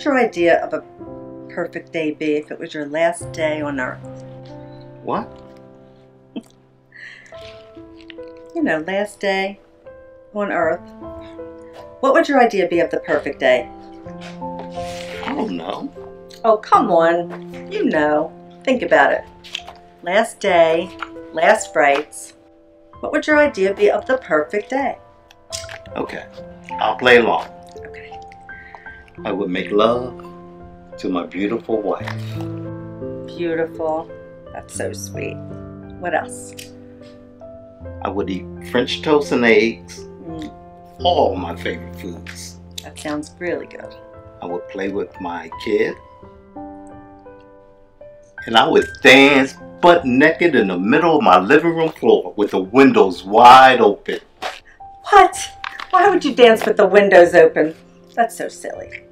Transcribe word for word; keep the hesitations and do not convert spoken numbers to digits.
would your idea of a perfect day be if it was your last day on earth? What? You know, last day on earth. What would your idea be of the perfect day? I don't know. Oh, come on. You know. Think about it. Last day, last rites. What would your idea be of the perfect day? Okay. I'll play along. Okay. I would make love to my beautiful wife. Beautiful. That's so sweet. What else? I would eat French toast and eggs. Mm. All my favorite foods. That sounds really good. I would play with my kid. And I would dance butt naked in the middle of my living room floor with the windows wide open. What? Why would you dance with the windows open? That's so silly.